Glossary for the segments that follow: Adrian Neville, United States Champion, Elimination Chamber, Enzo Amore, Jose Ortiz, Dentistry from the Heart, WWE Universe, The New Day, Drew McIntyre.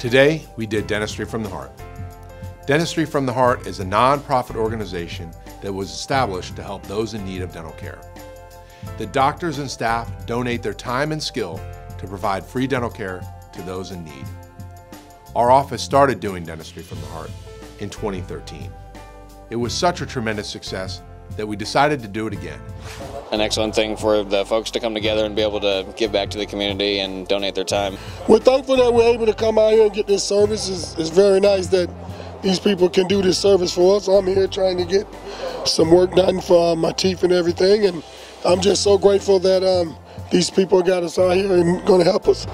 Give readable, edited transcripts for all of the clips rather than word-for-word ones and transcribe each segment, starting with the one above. Today, we did Dentistry from the Heart. Dentistry from the Heart is a nonprofit organization that was established to help those in need of dental care. The doctors and staff donate their time and skill to provide free dental care to those in need. Our office started doing Dentistry from the Heart in 2013. It was such a tremendous success that we decided to do it again. An excellent thing for the folks to come together and be able to give back to the community and donate their time. We're thankful that we're able to come out here and get this service. It's very nice that these people can do this service for us. I'm here trying to get some work done for my teeth and everything, and I'm just so grateful that these people got us out here and going to help us.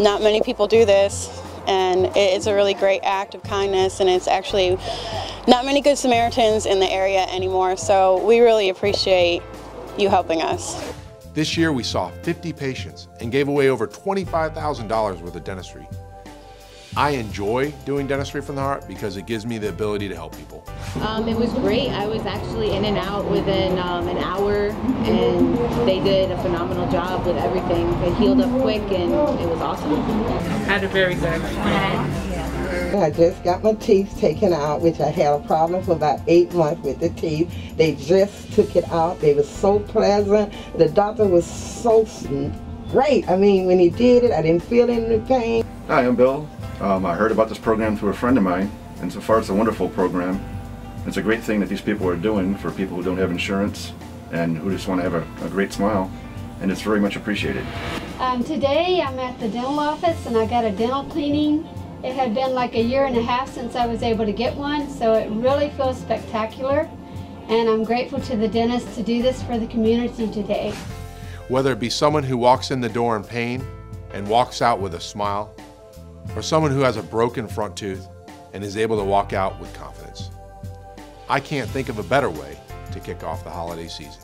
Not many people do this, and it's a really great act of kindness, and it's actually not many Good Samaritans in the area anymore, so we really appreciate you helping us. This year we saw 50 patients and gave away over $25,000 worth of dentistry. I enjoy doing Dentistry from the Heart because it gives me the ability to help people. It was great. I was actually in and out within an hour, and they did a phenomenal job with everything. They healed up quick, and it was awesome. I had a very good experience. I just got my teeth taken out, which I had a problem for about 8 months with the teeth. They just took it out. They were so pleasant. The doctor was so great. I mean, when he did it, I didn't feel any pain. Hi, I'm Bill. I heard about this program through a friend of mine, and so far it's a wonderful program. It's a great thing that these people are doing for people who don't have insurance and who just want to have a great smile, and it's very much appreciated. Today I'm at the dental office and I got a dental cleaning. It had been like a year and a half since I was able to get one, so it really feels spectacular, and I'm grateful to the dentist to do this for the community today. Whether it be someone who walks in the door in pain and walks out with a smile, or someone who has a broken front tooth and is able to walk out with confidence. I can't think of a better way to kick off the holiday season.